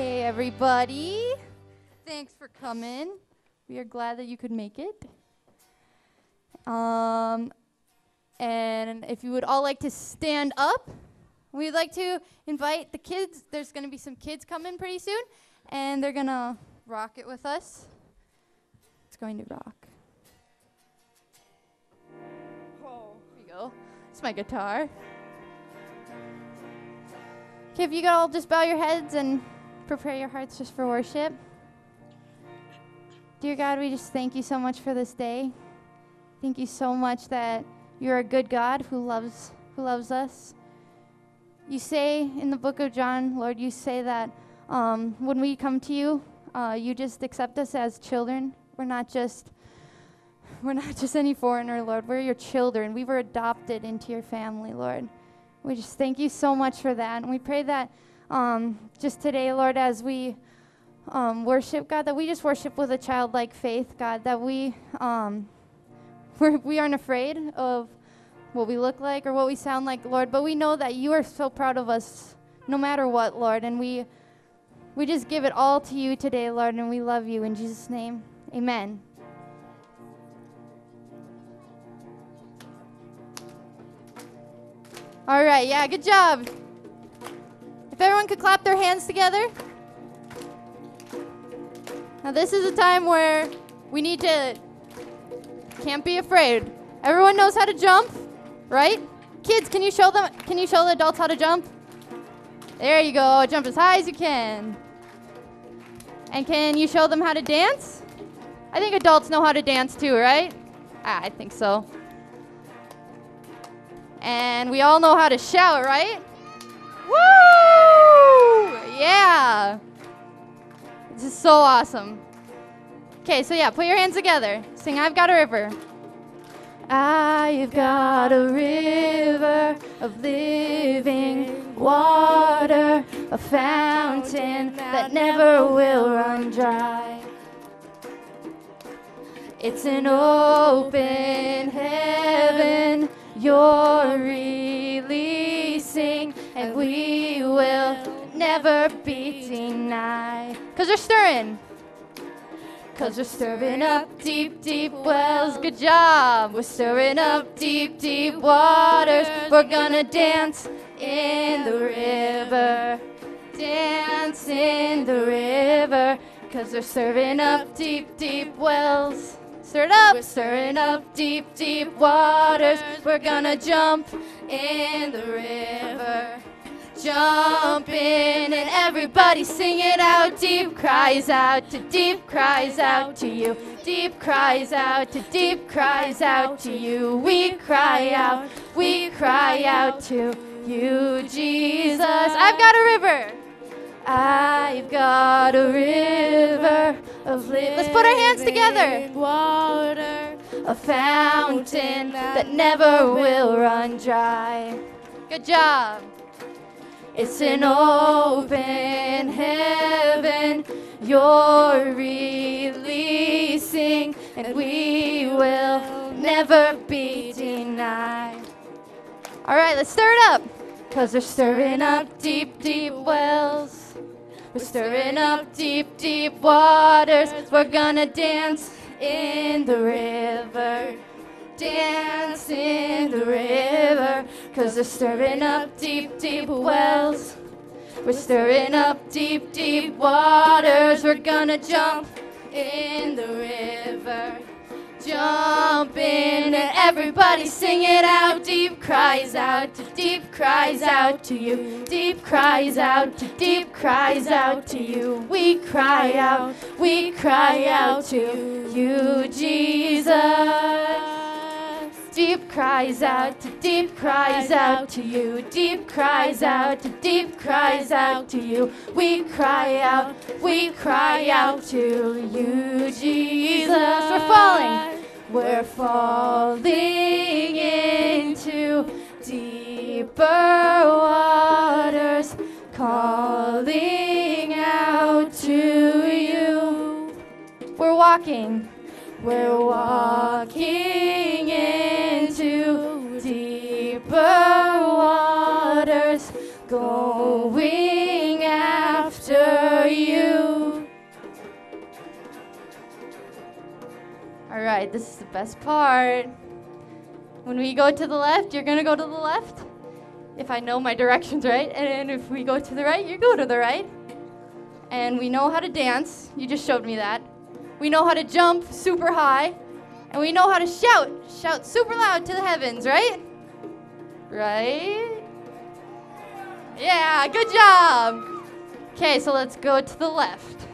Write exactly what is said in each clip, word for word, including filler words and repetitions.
Hey, everybody. Thanks for coming. We are glad that you could make it. Um, and if you would all like to stand up, we'd like to invite the kids. There's going to be some kids coming pretty soon, and they're going to rock it with us. It's going to rock. Oh, here we go. It's my guitar. Okay, if you could all just bow your heads and prepare your hearts just for worship. Dear God, we just thank you so much for this day. Thank you so much that you're a good God who loves, who loves us. You say in the book of John, Lord, you say that um, when we come to you, uh, you just accept us as children. We're not just, we're not just any foreigner, Lord. We're your children. We were adopted into your family, Lord. We just thank you so much for that. And we pray that um, just today, Lord, as we um, worship, God, that we just worship with a childlike faith, God, that we, um, we're, we aren't afraid of what we look like or what we sound like, Lord, but we know that you are so proud of us no matter what, Lord, and we, we just give it all to you today, Lord, and we love you. In Jesus' name, amen. All right, yeah, good job. If everyone could clap their hands together. Now this is a time where we need to, can't be afraid. Everyone knows how to jump, right? Kids, can you show them, can you show the adults how to jump? There you go, jump as high as you can. And can you show them how to dance? I think adults know how to dance too, right? Ah, I think so. And we all know how to shout, right? Woo! Yeah! This is so awesome. Okay, so yeah, put your hands together. Sing I've Got a River. I've got a river of living water, a fountain that never will run dry. It's an open heaven. You're releasing, and we will never be denied. Cause we're stirring. Cause we're stirring up deep, deep wells. Good job. We're stirring up deep, deep waters. We're gonna dance in the river. Dance in the river. Cause we're stirring up deep, deep wells. Stir it up. We're stirring up deep, deep waters. We're gonna jump in the river. Jump in and everybody sing it out. Deep cries out to deep cries out to you. Deep cries out to deep cries out to you. We cry out, we cry out to you, Jesus. I've got a river. I've got a river of living. Let's put our hands together. Water, a fountain that never will run dry. Good job. It's an open heaven. You're releasing, and we will never be denied. All right, let's stir it up. Cause we're stirring up deep, deep wells. We're stirring up deep, deep waters. We're gonna dance in the river. Dance in the river. Cause we're stirring up deep, deep wells. We're stirring up deep, deep waters. We're gonna jump in the river. Jump in and everybody sing it out. Deep cries out to deep cries out to you. Deep cries out to deep cries out to you. We cry out, we cry out to you, Jesus. Deep cries out to deep cries out to you. Deep cries out to deep cries out to you. We cry out, we cry out to you, Jesus. We're falling. We're falling into deeper waters, calling out to you. We're walking. We're walking into deeper waters, going after you. right, this is the best part. When we go to the left, you're going to go to the left. If I know my directions right, and if we go to the right, you go to the right. And we know how to dance. You just showed me that. We know how to jump super high. And we know how to shout. Shout super loud to the heavens, right? Right? Yeah, good job. Okay, so let's go to the left.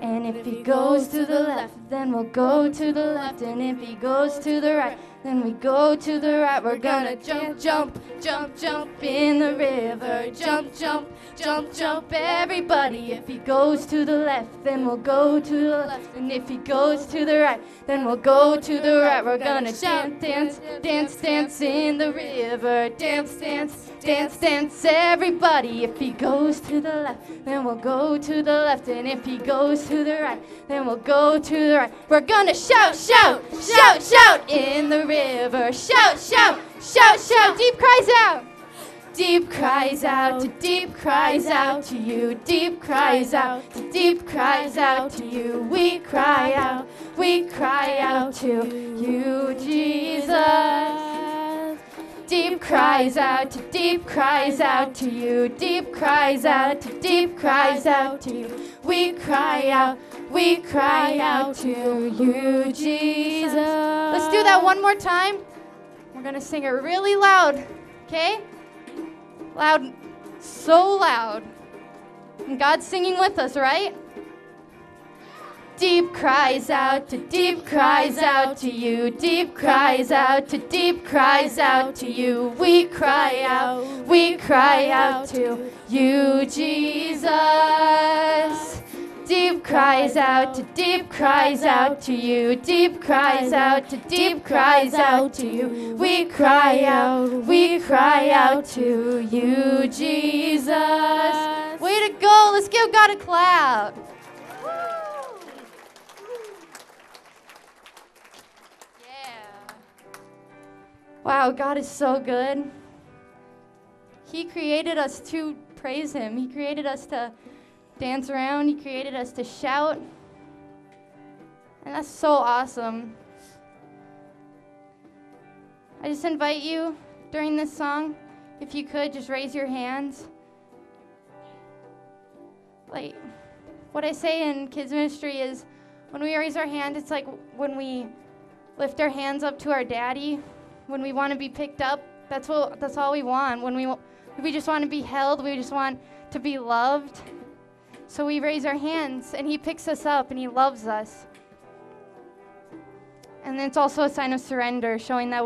And if he goes to the left, then we'll go to the left. And if he goes to the right, then we go to the right. We're gonna jump, jump, jump, jump in the river. Jump, jump, jump, jump, everybody. If he goes to the left, then we'll go to the left. And if he goes to the right, then we'll go to the right. We're gonna jump, dance, dance, dance in the river. Dance, dance, dance, dance, everybody. If he goes to the left, then we'll go to the left. And if he goes to the right, then we'll go to the right. We're gonna shout, shout, shout, shout in the river. Shout, shout, shout, shout. Deep cries out. Deep cries out to deep cries out to you. Deep cries out to deep cries out to you. We cry out, we cry out to you, Jesus. Deep cries out to deep cries out to you. Deep cries out to deep cries out to you. We cry out, we cry out to you, Jesus. Let's do that one more time. We're going to sing it really loud, okay? Loud, so loud. And God's singing with us, right? Deep cries out to deep cries out to you. Deep cries out to deep cries out to you. We cry out, we cry out to you, Jesus. Deep cries out to deep cries out to you. Deep cries out to deep cries out to you. We cry out, we cry out to you, Jesus. Way to go. Let's give God a clap. Wow, God is so good. He created us to praise him. He created us to dance around. He created us to shout. And that's so awesome. I just invite you during this song, if you could, just raise your hands. Like, what I say in kids ministry is when we raise our hand, it's like when we lift our hands up to our daddy. When we want to be picked up, that's what that's all we want. When we we just want to be held, we just want to be loved. So we raise our hands and he picks us up and he loves us. And it's also a sign of surrender, showing that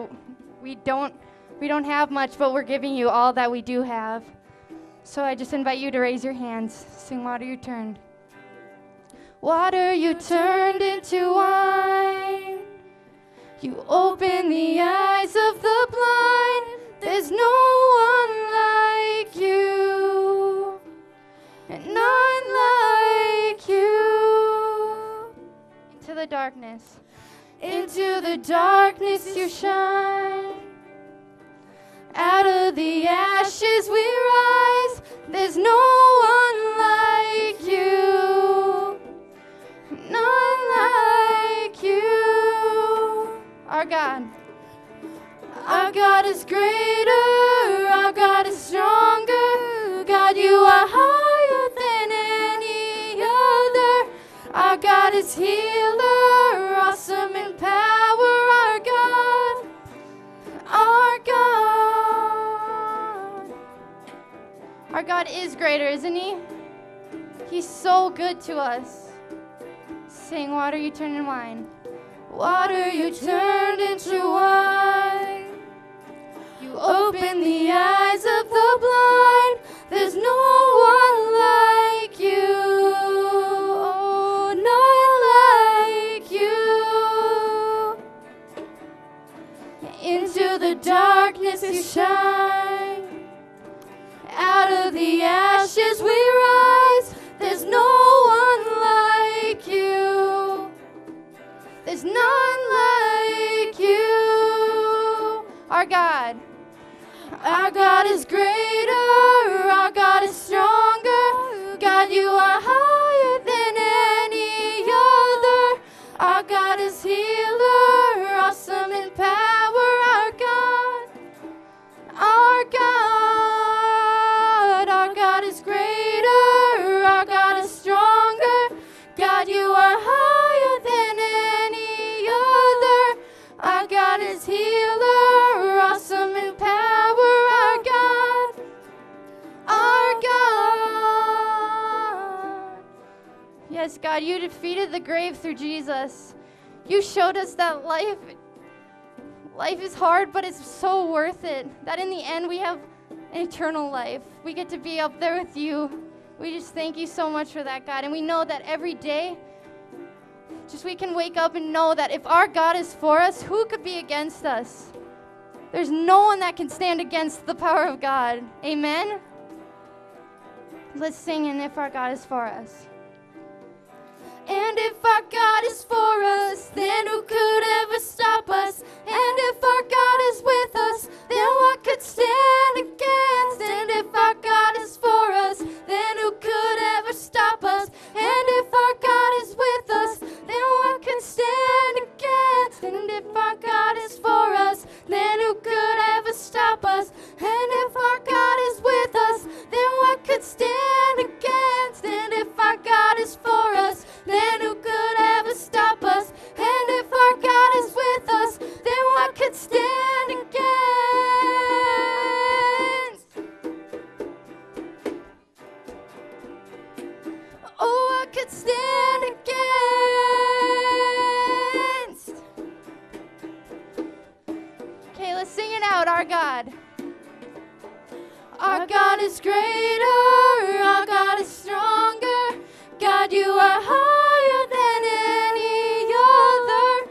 we don't we don't have much, but we're giving you all that we do have. So I just invite you to raise your hands. Sing Water You Turned. Water you turned into wine. You open the eyes of the blind. There's no one like you, and none like you. Into the darkness, into the darkness you shine. Out of the ashes we rise. There's no one like you, none like you. Our God. Our God is greater. Our God is stronger. God, you are higher than any other. Our God is healer, awesome in power. Our God. Our God. Our God is greater, isn't he? He's so good to us. Sing Water You Turn in Wine. Water you turned into wine. You open the eyes of the blind. There's no one like you, oh, not like you. Into the darkness you shine. Out of the ashes we rise. There's no one like you. There's none like you, our God. Our God is greater, our God is stronger. us, God. You defeated the grave through Jesus. You showed us that life, life is hard, but it's so worth it. That in the end, we have an eternal life. We get to be up there with you. We just thank you so much for that, God. And we know that every day, just we can wake up and know that if our God is for us, who could be against us? There's no one that can stand against the power of God. Amen? Let's sing, and if our God is for us. And if our God is for us, then who could ever stop us? And if our God is with us, then what could stand against? And if our God is for us, then who could ever stop us? And if our God is with us, then what can stand against? And if our God is for us, then who could ever stop us? And if our God is with us, then what could stand against? And if our God is for us, then who could ever stop us? And if our God is with us, then what could stand against? Oh, what could stand against? Okay, let's sing it out, our God. Our God is greater, our God is stronger. God, you are higher than any other.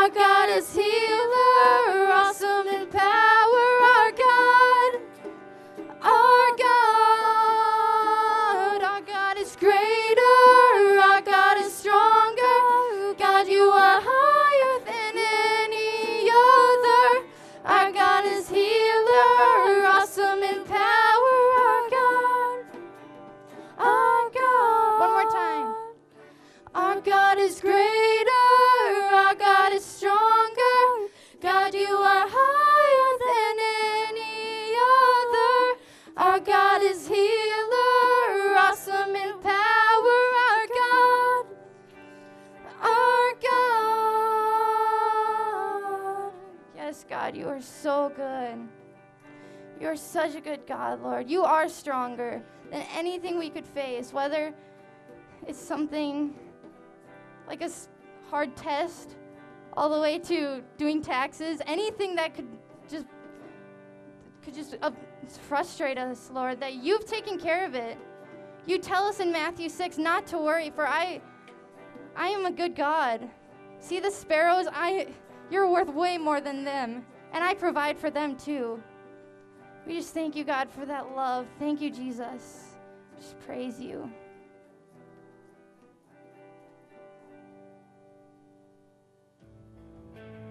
Our God is healer, awesome in power. Our God, our God, our God is greater. Our God is stronger. God, you are higher than any other. Our God is healer, awesome in power. Our God, our God. One more time. Our God is greater. Our God is stronger. God, you are higher than any other. Our God is healer, awesome in power. Our God, our God. Yes, God, you are so good. You are such a good God, Lord. You are stronger than anything we could face, whether it's something like a hard test all the way to doing taxes, anything that could just could just uh, frustrate us, Lord, that you've taken care of it. You tell us in Matthew six not to worry, for I I am a good God. See the sparrows, I you're worth way more than them, and I provide for them too. We just thank you, God, for that love. Thank you, Jesus. Just praise you. You are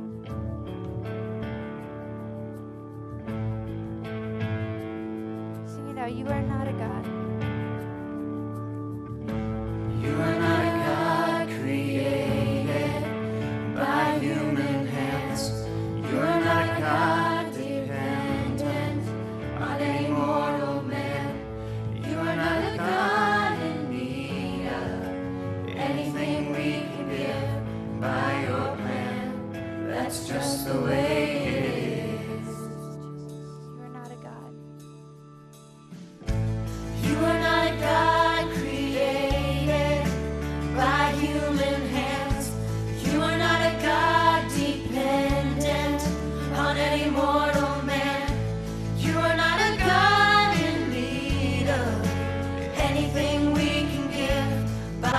not a God. You are not a God created by human hands. You are not a God dependent on a mortal man. You are not a God in need of anything we can give by your plan. That's just the way it is.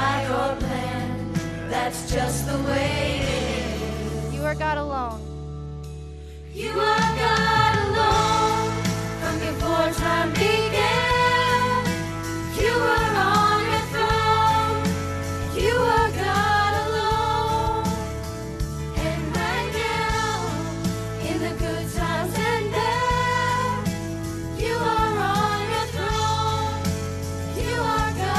Just the way it is. You are God alone. You are God alone. From before time began, you are on your throne. You are God alone. And right now, in the good times and bad, you are on your throne. You are God.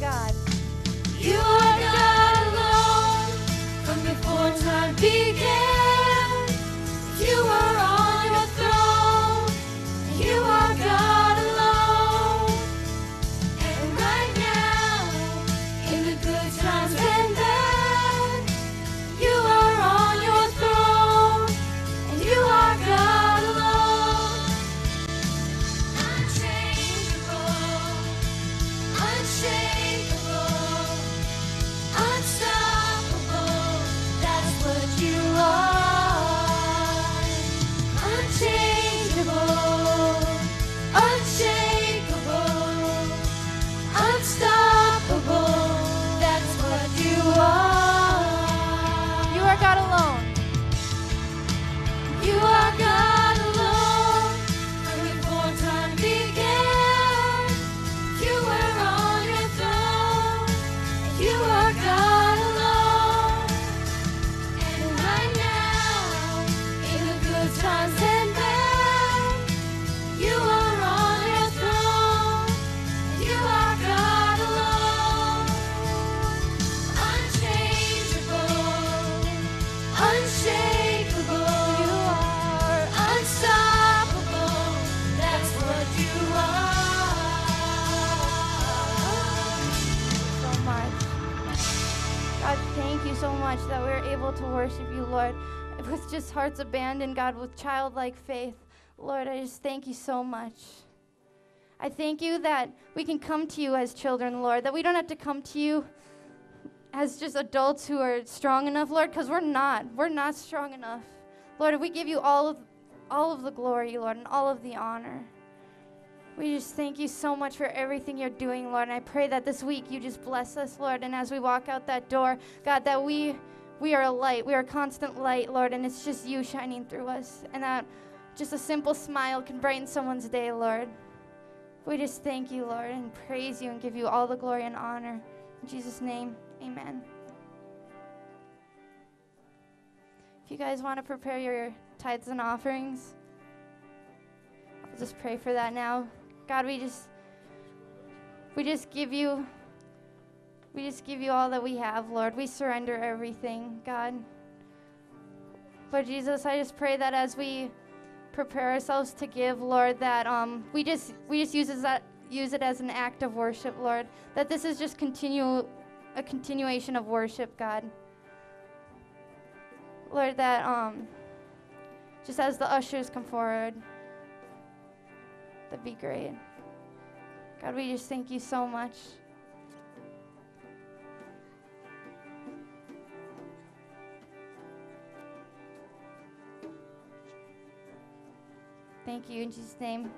God. You are God. God, thank you so much that we're able to worship you, Lord, with just hearts abandoned, God, with childlike faith. Lord, I just thank you so much. I thank you that we can come to you as children, Lord, that we don't have to come to you as just adults who are strong enough, Lord, because we're not. We're not strong enough. Lord, we give you all of, all of the glory, Lord, and all of the honor. We just thank you so much for everything you're doing, Lord, and I pray that this week you just bless us, Lord, and as we walk out that door, God, that we we are a light. We are a constant light, Lord, and it's just you shining through us, and that just a simple smile can brighten someone's day, Lord. We just thank you, Lord, and praise you and give you all the glory and honor. In Jesus' name, amen. If you guys want to prepare your tithes and offerings, I'll just pray for that now. God, we just, we just give you, we just give you all that we have, Lord. We surrender everything, God. Lord Jesus, I just pray that as we prepare ourselves to give, Lord, that um, we just we just use that use it as an act of worship, Lord. That this is just continual a continuation of worship, God. Lord, that um, just as the ushers come forward, that'd be great. God, we just thank you so much. Thank you, in Jesus' name.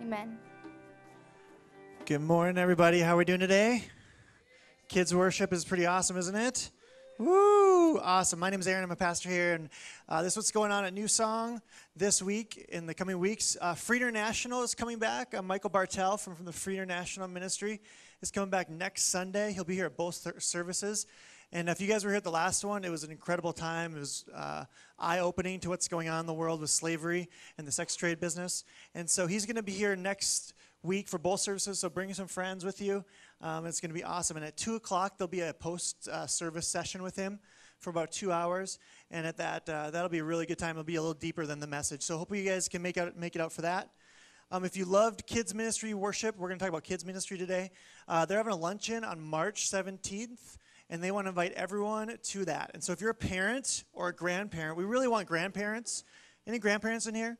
Amen. Good morning, everybody. How are we doing today? Kids worship is pretty awesome, isn't it? Woo! Awesome. My name is Aaron. I'm a pastor here, and uh, this is what's going on at New Song this week, in the coming weeks. Uh, Freedom National is coming back. Uh, Michael Bartel from, from the Freedom National Ministry is coming back next Sunday. He'll be here at both services. And if you guys were here at the last one, it was an incredible time. It was uh, eye-opening to what's going on in the world with slavery and the sex trade business. And so he's going to be here next week for both services, so bring some friends with you. Um, it's going to be awesome. And at two o'clock, there'll be a post-service uh, session with him for about two hours. And at that, uh, that'll be a really good time. It'll be a little deeper than the message. So hopefully you guys can make, out, make it out for that. Um, if you loved kids ministry worship, we're going to talk about kids ministry today. Uh, they're having a luncheon on March seventeenth. And they want to invite everyone to that. And so if you're a parent or a grandparent, we really want grandparents. Any grandparents in here?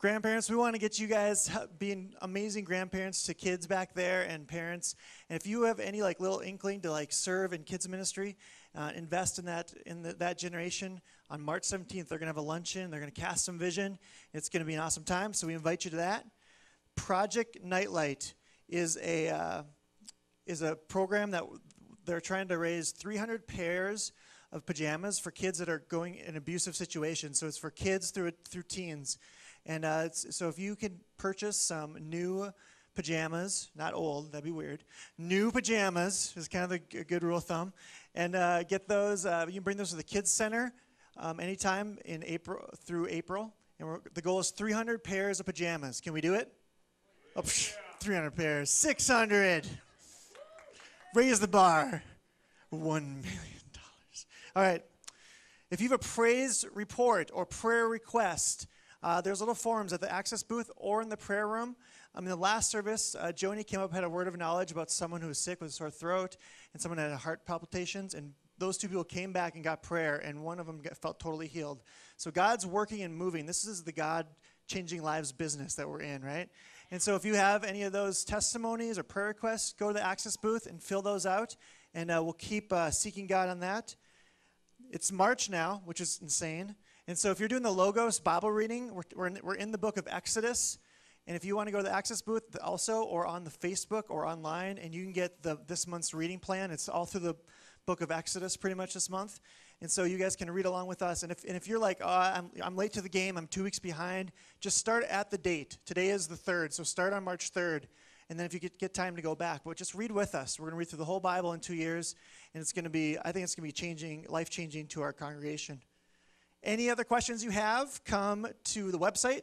Grandparents, we want to get you guys being amazing grandparents to kids back there and parents. And if you have any like little inkling to like serve in kids ministry, uh, invest in that in the, that generation. On March seventeenth, they're going to have a luncheon. They're going to cast some vision. It's going to be an awesome time. So we invite you to that. Project Nightlight is a uh, is a program that. They're trying to raise three hundred pairs of pajamas for kids that are going in abusive situations. So it's for kids through through teens. And uh, it's, so if you could purchase some new pajamas, not old, that'd be weird. New pajamas is kind of a, a good rule of thumb. And uh, get those, uh, you can bring those to the Kids Center um, anytime in April through April. And we're, the goal is three hundred pairs of pajamas. Can we do it? Oh, psh, three hundred pairs, six hundred. Raise the bar, one million dollars. All right, if you have a praise report or prayer request, uh, there's little forms at the access booth or in the prayer room. Um, in the last service, uh, Joni came up, had a word of knowledge about someone who was sick with a sore throat, and someone had heart palpitations, and those two people came back and got prayer, and one of them got, felt totally healed. So God's working and moving. This is the God-changing lives business that we're in, right? And so if you have any of those testimonies or prayer requests, go to the access booth and fill those out, and uh, we'll keep uh, seeking God on that. It's March now, which is insane. And so if you're doing the Logos Bible reading, we're, we're, in, we're in the book of Exodus. And if you want to go to the access booth also or on the Facebook or online, and you can get the this month's reading plan. It's all through the book of Exodus pretty much this month. And so you guys can read along with us. And if, and if you're like, oh, I'm, I'm late to the game, I'm two weeks behind, just start at the date. Today is the third, so start on March third. And then if you get, get time to go back, but just read with us. We're going to read through the whole Bible in two years. And it's going to be, I think it's going to be changing, life-changing to our congregation. Any other questions you have, come to the website,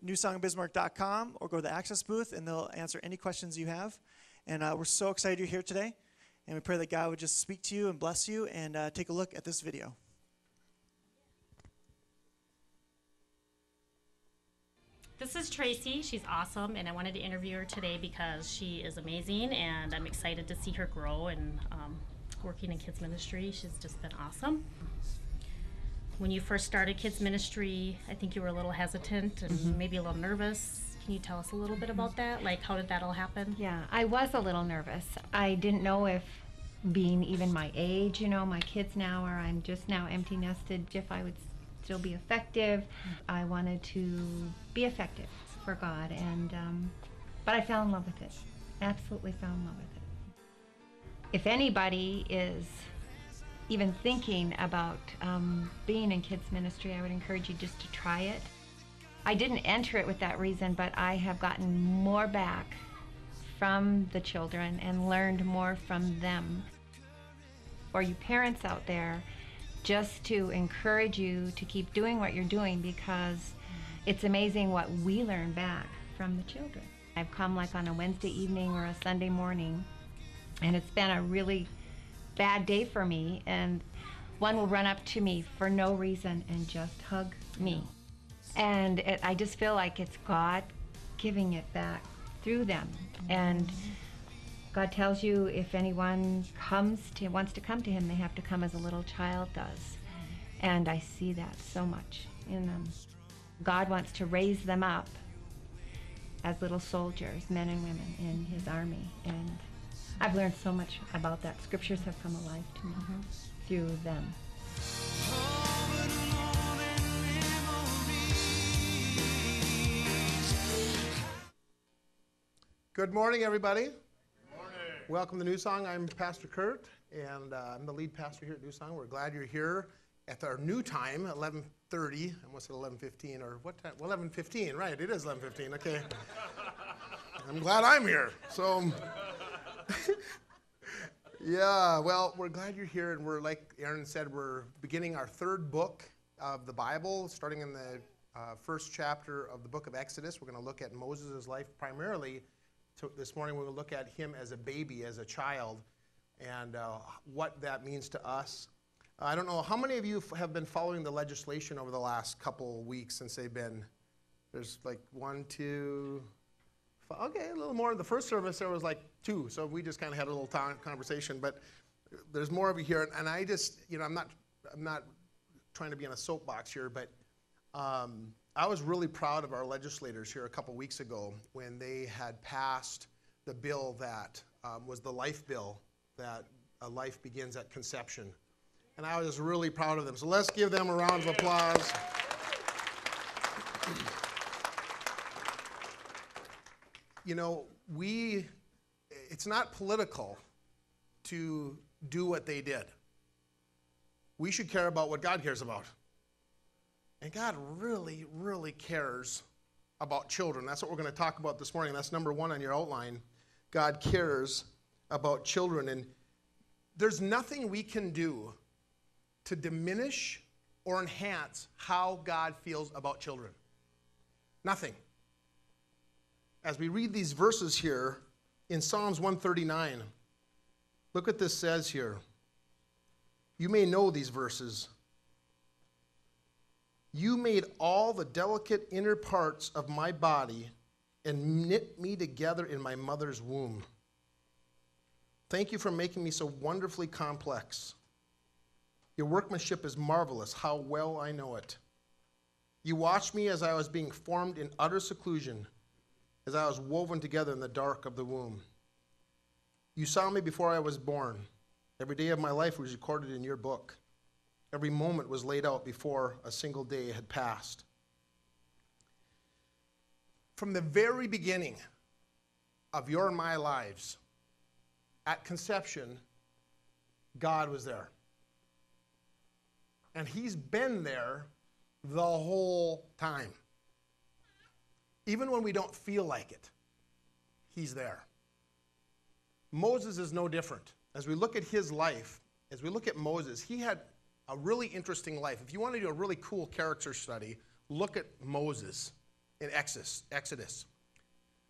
new song bismark dot com, or go to the access booth, and they'll answer any questions you have. And uh, we're so excited you're here today. And we pray that God would just speak to you and bless you, and uh, take a look at this video. This is Tracy. She's awesome, and I wanted to interview her today because she is amazing, and I'm excited to see her grow and um, working in kids ministry. She's just been awesome. When you first started kids ministry, I think you were a little hesitant and mm-hmm. maybe a little nervous. Can you tell us a little bit about that? Like, how did that all happen? Yeah, I was a little nervous. I didn't know if being even my age, you know, my kids now are, I'm just now empty nested, if I would still be effective. I wanted to be effective for God, and um, but I fell in love with it. Absolutely fell in love with it. If anybody is even thinking about um, being in kids ministry, I would encourage you just to try it. I didn't enter it with that reason, but I have gotten more back from the children and learned more from them. For you parents out there, just to encourage you to keep doing what you're doing, because it's amazing what we learn back from the children. I've come like on a Wednesday evening or a Sunday morning, and it's been a really bad day for me, and one will run up to me for no reason and just hug me. And it, I just feel like it's God giving it back through them. And God tells you if anyone comes to wants to come to him, they have to come as a little child does. And I see that so much in them. God wants to raise them up as little soldiers, men and women in his army. And I've learned so much about that. Scriptures have come alive to me mm-hmm. through them. Good morning, everybody. Good morning. Welcome to New Song. I'm Pastor Kurt, and uh, I'm the lead pastor here at New Song. We're glad you're here at our new time, eleven thirty. I almost said eleven fifteen, or what time? Well, eleven fifteen, right? It is eleven fifteen. Okay. I'm glad I'm here. So. Yeah, well, we're glad you're here, and we're, like Aaron said, we're beginning our third book of the Bible, starting in the uh, first chapter of the book of Exodus. We're going to look at Moses' life primarily. So this morning we're going to look at him as a baby, as a child, and uh, what that means to us. I don't know, how many of you have been following the legislation over the last couple weeks since they've been, there's like one, two... Okay, a little more. In the first service, there was like two, so we just kind of had a little t- conversation. But there's more over here, and, and I just, you know, I'm not, I'm not trying to be on a soapbox here, but um, I was really proud of our legislators here a couple weeks ago when they had passed the bill that um, was the life bill, that a life begins at conception, and I was really proud of them. So let's give them a round of applause. You know, we, it's not political to do what they did. We should care about what God cares about. And God really, really cares about children. That's what we're going to talk about this morning. That's number one on your outline. God cares about children. And there's nothing we can do to diminish or enhance how God feels about children. Nothing. As we read these verses here in Psalms one thirty-nine, look what this says here. You may know these verses. You made all the delicate inner parts of my body and knit me together in my mother's womb. Thank you for making me so wonderfully complex. Your workmanship is marvelous. How well I know it. You watched me as I was being formed in utter seclusion, as I was woven together in the dark of the womb. You saw me before I was born. Every day of my life was recorded in your book. Every moment was laid out before a single day had passed. From the very beginning of your and my lives, at conception, God was there. And he's been there the whole time. Even when we don't feel like it, he's there. Moses is no different. As we look at his life, as we look at Moses, he had a really interesting life. If you want to do a really cool character study, look at Moses in Exodus.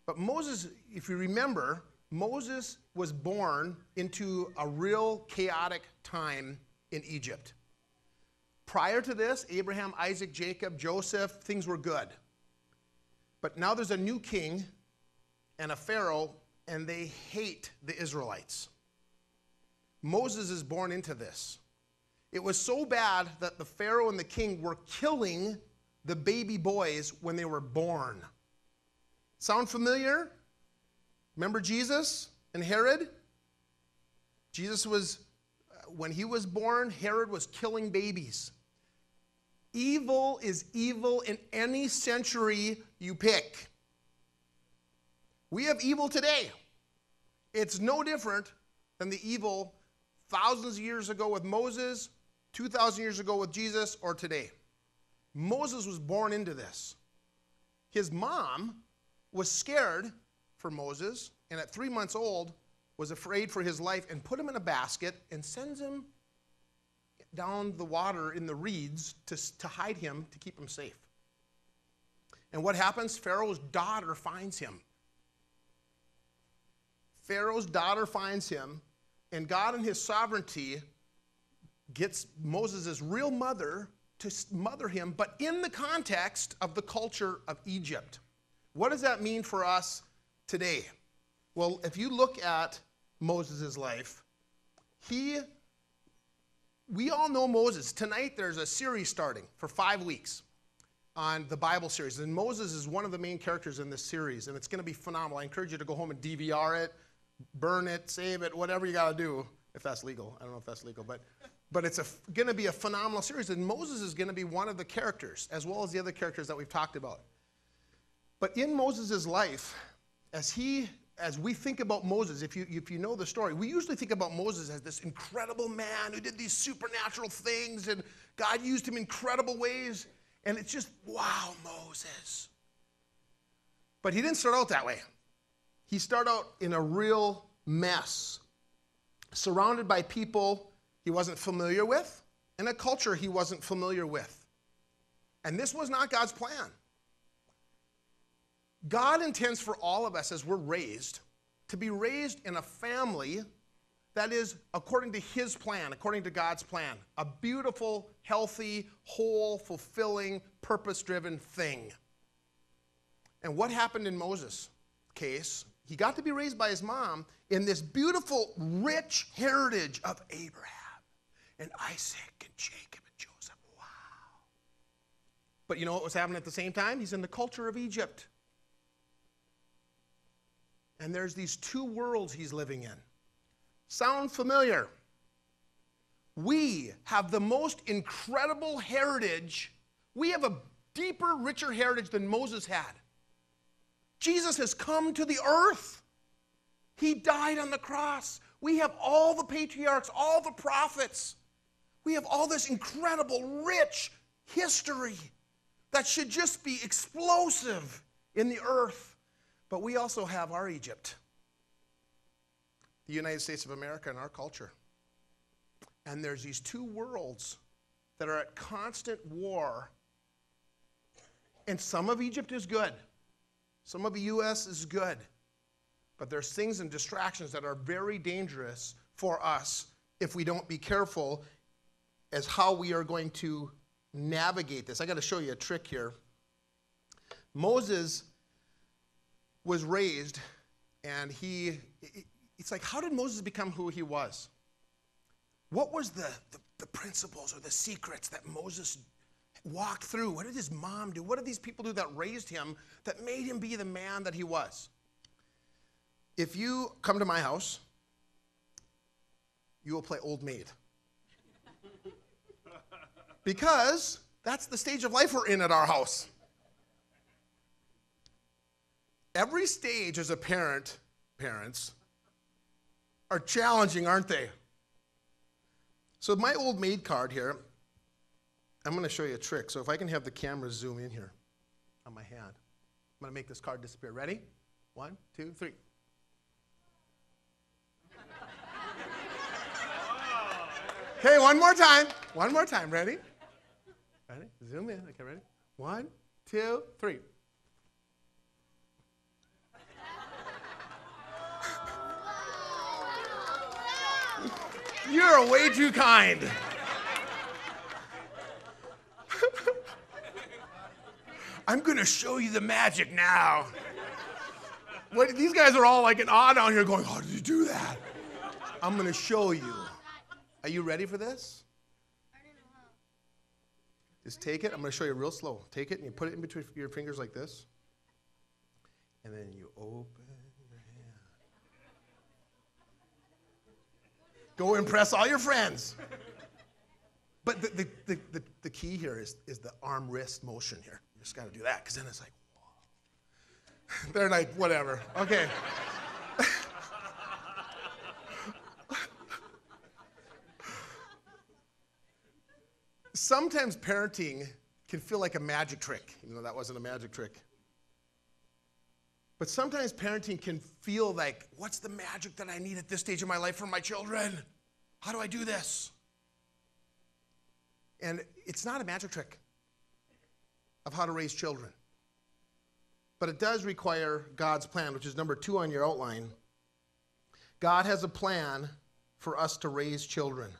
But Moses, if you remember, Moses was born into a real chaotic time in Egypt. Prior to this, Abraham, Isaac, Jacob, Joseph, things were good. But now there's a new king and a pharaoh, and they hate the Israelites. Moses is born into this. It was so bad that the Pharaoh and the king were killing the baby boys when they were born. Sound familiar? Remember Jesus and Herod? Jesus was, when he was born, Herod was killing babies. Evil is evil in any century you pick. We have evil today. It's no different than the evil thousands of years ago with Moses, two thousand years ago with Jesus, or today. Moses was born into this. His mom was scared for Moses, and at three months old, was afraid for his life and put him in a basket and sends him down the water in the reeds to, to hide him, to keep him safe. And what happens? Pharaoh's daughter finds him. Pharaoh's daughter finds him, and God in his sovereignty gets Moses' real mother to mother him, but in the context of the culture of Egypt. What does that mean for us today? Well, if you look at Moses' life, he, we all know Moses. Tonight there's a series starting for five weeks on the Bible series. And Moses is one of the main characters in this series, and it's going to be phenomenal. I encourage you to go home and D V R it, burn it, save it, whatever you got to do, if that's legal. I don't know if that's legal, but, but it's going to be a phenomenal series. And Moses is going to be one of the characters, as well as the other characters that we've talked about. But in Moses' life, as he... As we think about Moses, if you, if you know the story, we usually think about Moses as this incredible man who did these supernatural things, and God used him in incredible ways, and it's just, wow, Moses. But he didn't start out that way. He started out in a real mess, surrounded by people he wasn't familiar with, and a culture he wasn't familiar with. And this was not God's plan. God intends for all of us as we're raised to be raised in a family that is according to his plan, according to God's plan, a beautiful, healthy, whole, fulfilling, purpose-driven thing. And what happened in Moses' case? He got to be raised by his mom in this beautiful, rich heritage of Abraham and Isaac and Jacob and Joseph. Wow. But you know what was happening at the same time? He's in the culture of Egypt. And there's these two worlds he's living in. Sound familiar? We have the most incredible heritage. We have a deeper, richer heritage than Moses had. Jesus has come to the earth. He died on the cross. We have all the patriarchs, all the prophets. We have all this incredible, rich history that should just be explosive in the earth. But we also have our Egypt, the United States of America, and our culture. And there's these two worlds that are at constant war. And some of Egypt is good. Some of the U S is good. But there's things and distractions that are very dangerous for us if we don't be careful as how we are going to navigate this. I got to show you a trick here. Moses was raised, and he, it's like, how did Moses become who he was? What was the, the, the principles or the secrets that Moses walked through? What did his mom do? What did these people do that raised him that made him be the man that he was? If you come to my house, you will play old maid. Because that's the stage of life we're in at our house. Every stage as a parent, parents, are challenging, aren't they? So my old maid card here, I'm going to show you a trick. So if I can have the camera zoom in here on my hand. I'm going to make this card disappear. Ready? One, two, three. Okay, one more time. One more time. Ready? Ready? Zoom in. Okay, ready? One, two, three. You're way too kind. I'm going to show you the magic now. What, these guys are all like in awe down here going, how did you do that? I'm going to show you. Are you ready for this? Just take it. I'm going to show you real slow. Take it and you put it in between your fingers like this. And then you open your hand. Go impress all your friends. But the, the, the, the, the key here is, is the arm-wrist motion here. You just got to do that because then it's like, whoa. They're like, whatever. Okay. Sometimes parenting can feel like a magic trick. You know, that wasn't a magic trick. But sometimes parenting can feel like, what's the magic that I need at this stage of my life for my children? How do I do this? And it's not a magic trick of how to raise children. But it does require God's plan, which is number two on your outline. God has a plan for us to raise children.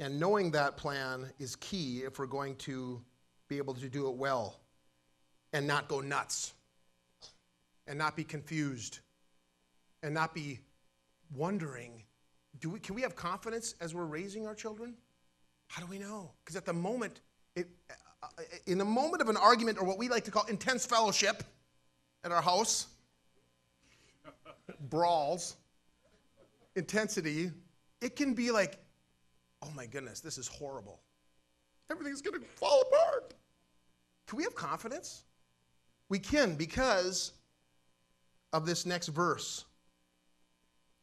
And knowing that plan is key if we're going to be able to do it well and not go nuts and not be confused and not be wondering, do we, can we have confidence as we're raising our children? How do we know? Because at the moment, it, in the moment of an argument or what we like to call intense fellowship at our house, brawls, intensity, it can be like, oh my goodness, this is horrible. Everything's going to fall apart. Can we have confidence? We can because of this next verse.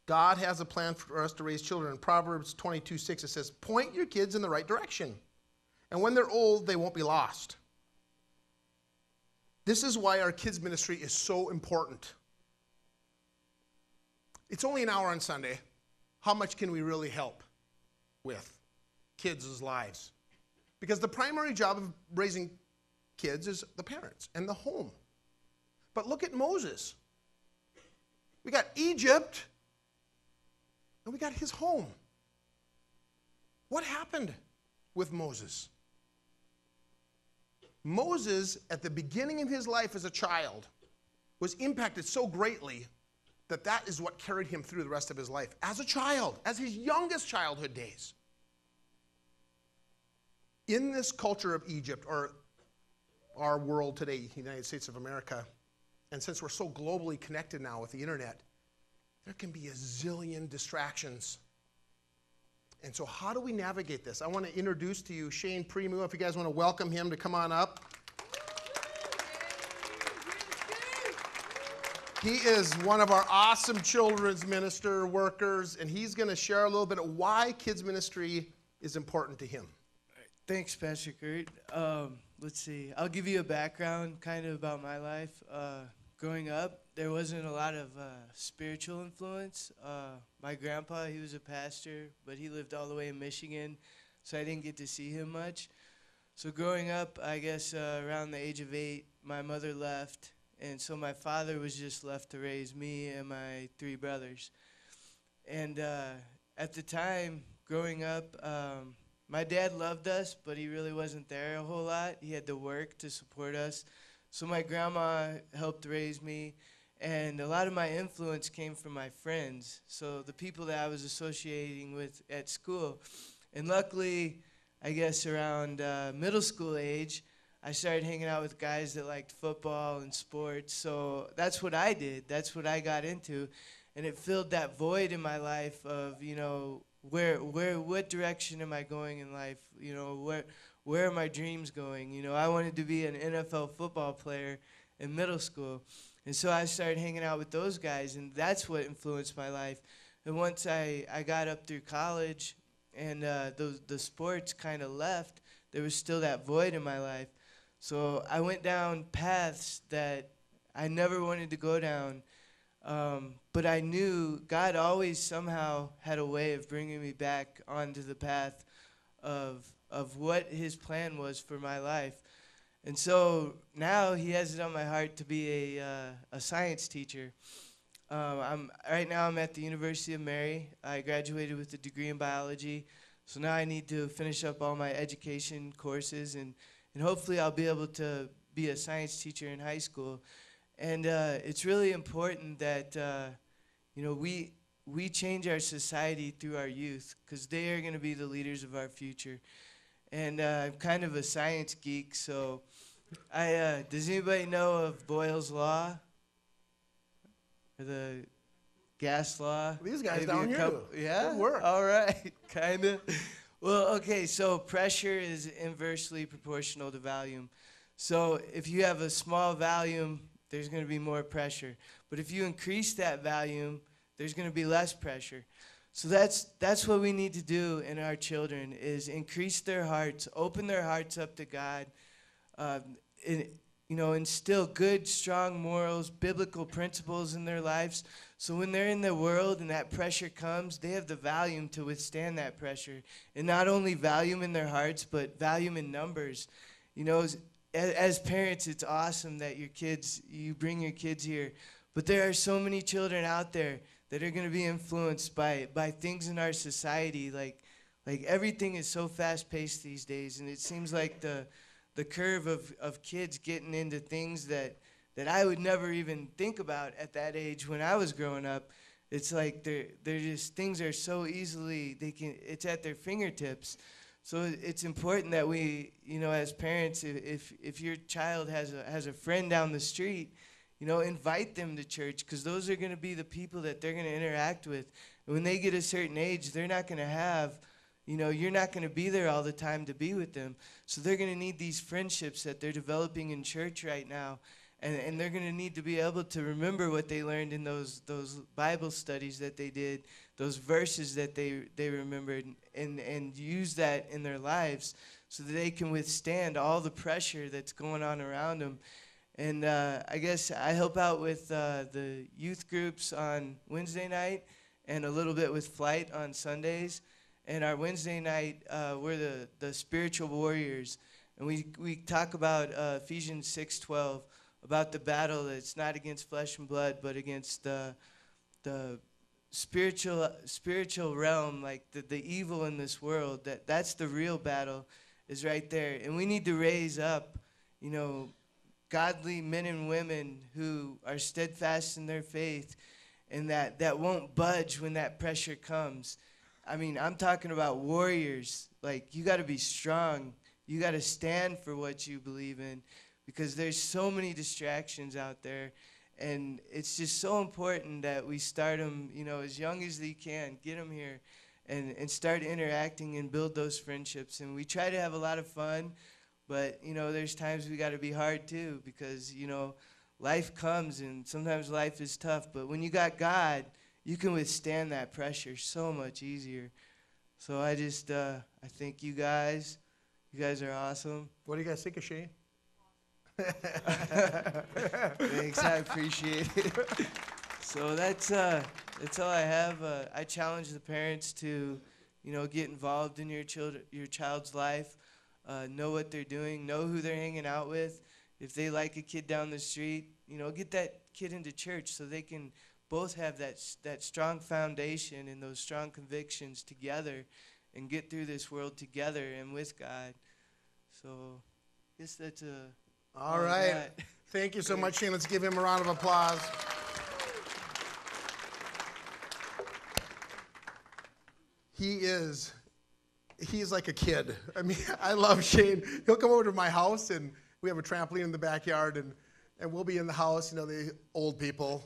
God has a plan for us to raise children. In Proverbs twenty-two six, it says, point your kids in the right direction. And when they're old, they won't be lost. This is why our kids' ministry is so important. It's only an hour on Sunday. How much can we really help with kids' lives? Because the primary job of raising kids is the parents and the home. But look at Moses. We got Egypt, and we got his home. What happened with Moses? Moses, at the beginning of his life as a child, was impacted so greatly that that is what carried him through the rest of his life as a child, as his youngest childhood days. In this culture of Egypt, or our world today, United States of America, and since we're so globally connected now with the internet, there can be a zillion distractions. And so how do we navigate this? I want to introduce to you Shane Primo. If you guys want to welcome him to come on up. He is one of our awesome children's minister workers, and he's going to share a little bit of why kids ministry is important to him. Thanks, Pastor Kurt. Um, let's see. I'll give you a background kind of about my life. Uh, growing up, there wasn't a lot of uh, spiritual influence. Uh, my grandpa, he was a pastor, but he lived all the way in Michigan, so I didn't get to see him much. So growing up, I guess uh, around the age of eight, my mother left. And so my father was just left to raise me and my three brothers. And uh, at the time, growing up, um, my dad loved us, but he really wasn't there a whole lot. He had to work to support us. So my grandma helped raise me. And a lot of my influence came from my friends, so the people that I was associating with at school. And luckily, I guess around uh, middle school age, I started hanging out with guys that liked football and sports, so that's what I did. That's what I got into, and it filled that void in my life of, you know, where, where, what direction am I going in life? You know, where, where are my dreams going? You know, I wanted to be an N F L football player in middle school, and so I started hanging out with those guys, and that's what influenced my life. And once I, I got up through college, and uh, the the sports kind of left, there was still that void in my life. So I went down paths that I never wanted to go down, um, but I knew God always somehow had a way of bringing me back onto the path of, of what his plan was for my life. And so now he has it on my heart to be a, uh, a science teacher. Um, I'm, right now I'm at the University of Mary. I graduated with a degree in biology, so now I need to finish up all my education courses, and And hopefully I'll be able to be a science teacher in high school. And uh, it's really important that, uh, you know, we we change our society through our youth, because they are going to be the leaders of our future. And uh, I'm kind of a science geek, so I uh, does anybody know of Boyle's Law? Or the gas law? These guys Maybe down here do. Yeah? Good work. All right. Kind of. Well, okay, so pressure is inversely proportional to volume. So if you have a small volume, there's going to be more pressure. But if you increase that volume, there's going to be less pressure. So that's that's what we need to do in our children, is increase their hearts, open their hearts up to God, uh, and, you know, instill good, strong morals, biblical principles in their lives. So when they're in the world and that pressure comes, they have the volume to withstand that pressure. And not only volume in their hearts, but volume in numbers. You know, as, as parents, it's awesome that your kids, you bring your kids here. But there are so many children out there that are going to be influenced by by things in our society. Like like everything is so fast-paced these days, and it seems like the the curve of, of kids getting into things that, that I would never even think about at that age when I was growing up. It's like they're, they're just, things are so easily, they can, it's at their fingertips. So it's important that we, you know, as parents, if if your child has a, has a friend down the street, you know, invite them to church, because those are going to be the people that they're going to interact with. And when they get a certain age, they're not going to have, you know, you're not going to be there all the time to be with them. So they're going to need these friendships that they're developing in church right now. And, and they're going to need to be able to remember what they learned in those those Bible studies that they did, those verses that they, they remembered, and, and use that in their lives so that they can withstand all the pressure that's going on around them. And uh, I guess I help out with uh, the youth groups on Wednesday night and a little bit with Flight on Sundays. And our Wednesday night, uh, we're the, the spiritual warriors. And we, we talk about uh, Ephesians six twelve, about the battle that's not against flesh and blood, but against the, the spiritual, spiritual realm, like the, the evil in this world. That, that's the real battle, is right there. And we need to raise up, you know, godly men and women who are steadfast in their faith and that, that won't budge when that pressure comes. I mean, I'm talking about warriors. Like, you got to be strong. You got to stand for what you believe in, because there's so many distractions out there. And it's just so important that we start them, you know, as young as they can, get them here and, and start interacting and build those friendships. And we try to have a lot of fun. But, you know, there's times we got to be hard, too, because, you know, life comes and sometimes life is tough. But when you got God, you can withstand that pressure so much easier. So I just, uh, I thank you guys. You guys are awesome. What do you guys think of Shane? Thanks, I appreciate it. So that's, uh, that's all I have. Uh, I challenge the parents to, you know, get involved in your children, your child's life. Uh, know what they're doing, know who they're hanging out with. If they like a kid down the street, you know, get that kid into church so they can both have that that strong foundation and those strong convictions together and get through this world together and with God. So I guess that's a... All right. Thank you so much, Shane. Let's give him a round of applause. He is... He's like a kid. I mean, I love Shane. He'll come over to my house, and we have a trampoline in the backyard, and, and we'll be in the house, you know, the old people,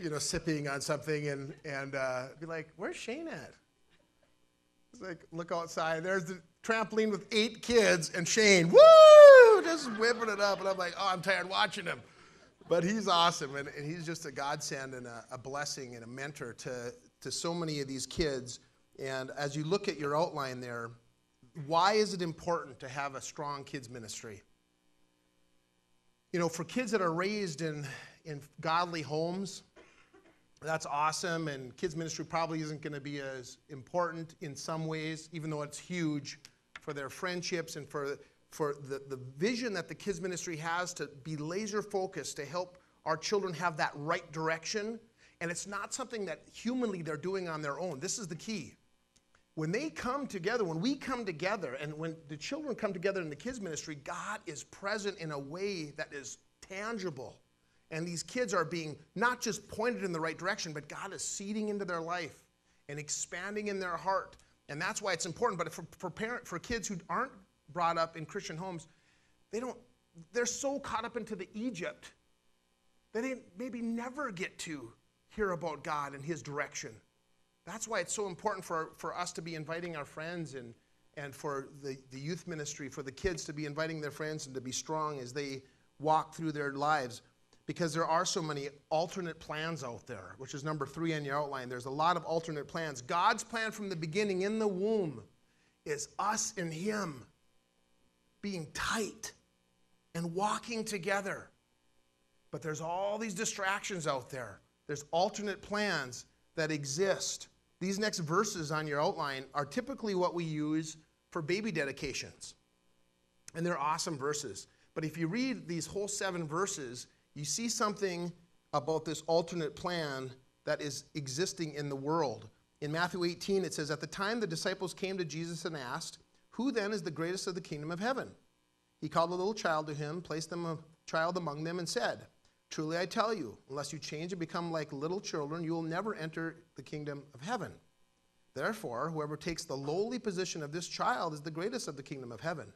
you know, sipping on something, and, and uh, be like, where's Shane at? It's like, look outside. There's the trampoline with eight kids, and Shane, woo, just whipping it up. And I'm like, oh, I'm tired watching him. But he's awesome, and, and he's just a godsend and a, a blessing and a mentor to, to so many of these kids. And as you look at your outline there, why is it important to have a strong kids ministry? You know, for kids that are raised in, in godly homes, that's awesome. And kids ministry probably isn't going to be as important in some ways, even though it's huge for their friendships and for, for the, the vision that the kids ministry has to be laser focused to help our children have that right direction. And it's not something that humanly they're doing on their own. This is the key. When they come together, when we come together, and when the children come together in the kids ministry, God is present in a way that is tangible. And these kids are being not just pointed in the right direction, but God is seeding into their life and expanding in their heart. And that's why it's important. But for for, parent, for kids who aren't brought up in Christian homes, they don't, they're so caught up into the Egypt that they maybe never get to hear about God and his direction. That's why it's so important for, for us to be inviting our friends and, and for the, the youth ministry, for the kids to be inviting their friends and to be strong as they walk through their lives, because there are so many alternate plans out there, which is number three on your outline. There's a lot of alternate plans. God's plan from the beginning in the womb is us and him being tight and walking together. But there's all these distractions out there. There's alternate plans that exist. These next verses on your outline are typically what we use for baby dedications. And they're awesome verses. But if you read these whole seven verses, you see something about this alternate plan that is existing in the world. In Matthew eighteen, it says, "At the time the disciples came to Jesus and asked, 'Who then is the greatest of the kingdom of heaven?' He called a little child to him, placed them a child among them, and said, 'Truly I tell you, unless you change and become like little children, you will never enter the kingdom of heaven. Therefore, whoever takes the lowly position of this child is the greatest of the kingdom of heaven.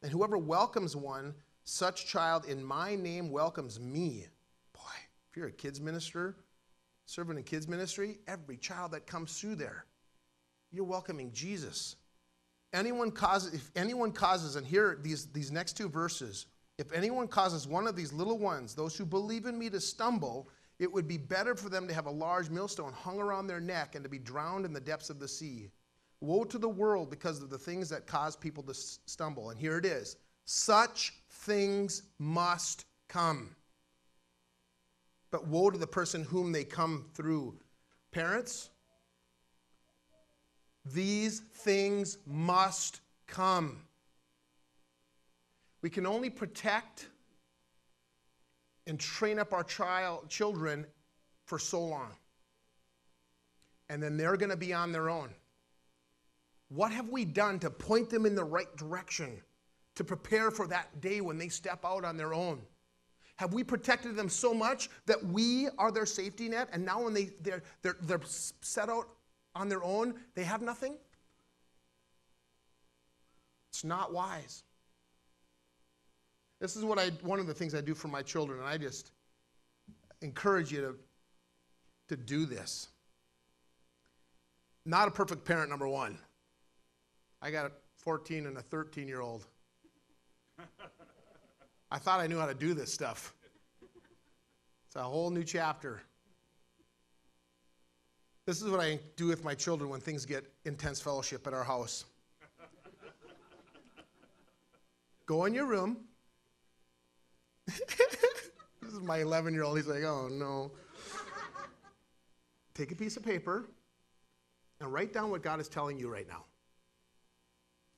And whoever welcomes one such child in my name welcomes me.'" Boy, if you're a kids minister, serving in kids ministry, every child that comes through there, you're welcoming Jesus. Anyone causes, if anyone causes, and here are these, these next two verses, "If anyone causes one of these little ones, those who believe in me, to stumble, it would be better for them to have a large millstone hung around their neck and to be drowned in the depths of the sea. Woe to the world because of the things that cause people to stumble." And here it is. "Such things must come, but woe to the person whom they come through." Parents, these things must come. We can only protect and train up our child, children for so long. And then they're going to be on their own. What have we done to point them in the right direction, to prepare for that day when they step out on their own? Have we protected them so much that we are their safety net, and now when they, they're, they're, they're set out on their own, they have nothing? It's not wise. This is what I, one of the things I do for my children, and I just encourage you to, to do this. Not a perfect parent, number one. I got a fourteen and a thirteen-year-old. I thought I knew how to do this stuff. It's a whole new chapter. This is what I do with my children when things get intense fellowship at our house. Go in your room. This is my eleven-year-old. He's like, "Oh, no." Take a piece of paper and write down what God is telling you right now.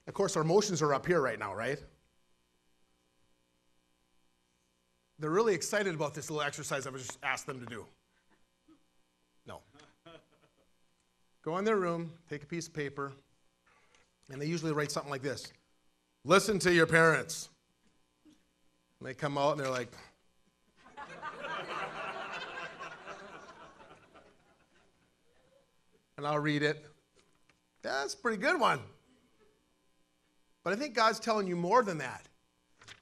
Of course, our emotions are up here right now, right? They're really excited about this little exercise I was just asked them to do. No. Go in their room, take a piece of paper, and they usually write something like this. "Listen to your parents." And they come out and they're like, and I'll read it. That's a pretty good one. But I think God's telling you more than that.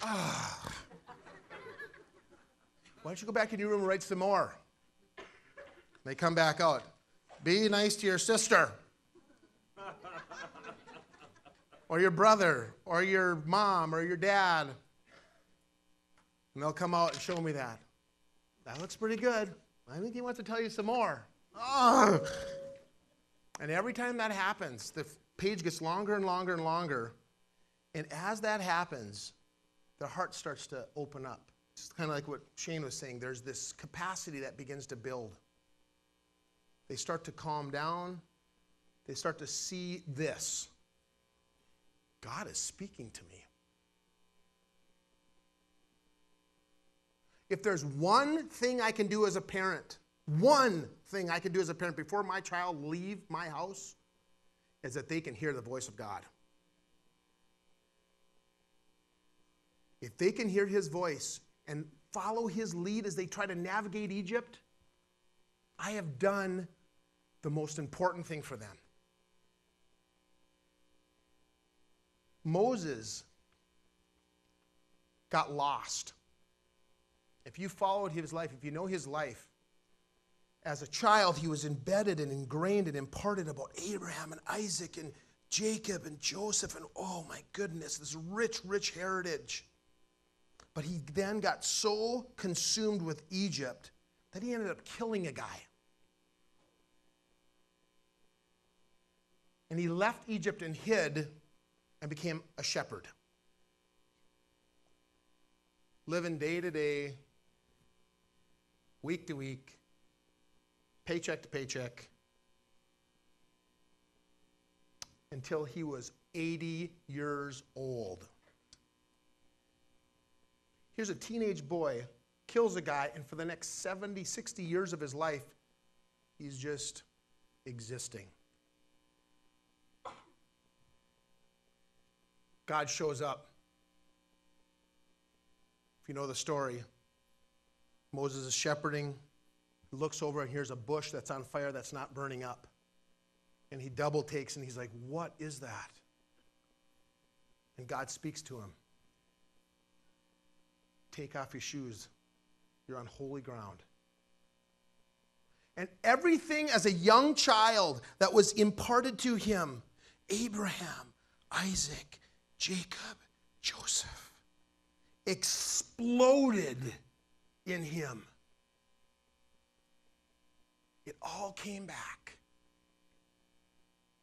Ah. Why don't you go back in your room and write some more? And they come back out. "Be nice to your sister," or your brother, or your mom, or your dad. And they'll come out and show me that. "That looks pretty good. I think he wants to tell you some more." Ugh. And every time that happens, the page gets longer and longer and longer. And as that happens, their heart starts to open up. It's kind of like what Shane was saying. There's this capacity that begins to build. They start to calm down. They start to see this. God is speaking to me. If there's one thing I can do as a parent, one thing I can do as a parent before my child leaves my house, is that they can hear the voice of God. If they can hear his voice, and follow his lead as they try to navigate Egypt, I have done the most important thing for them. Moses got lost. If you followed his life, if you know his life, as a child, he was embedded and ingrained and imparted about Abraham and Isaac and Jacob and Joseph and, oh my goodness, this rich, rich heritage. But he then got so consumed with Egypt that he ended up killing a guy. And he left Egypt and hid and became a shepherd. Living day to day, week to week, paycheck to paycheck, until he was eighty years old. Here's a teenage boy, kills a guy, and for the next seventy, sixty years of his life, he's just existing. God shows up. If you know the story, Moses is shepherding, looks over and hears a bush that's on fire that's not burning up. And he double takes and he's like, what is that? And God speaks to him. Take off your shoes. You're on holy ground. And everything as a young child that was imparted to him, Abraham, Isaac, Jacob, Joseph, exploded in him. It all came back.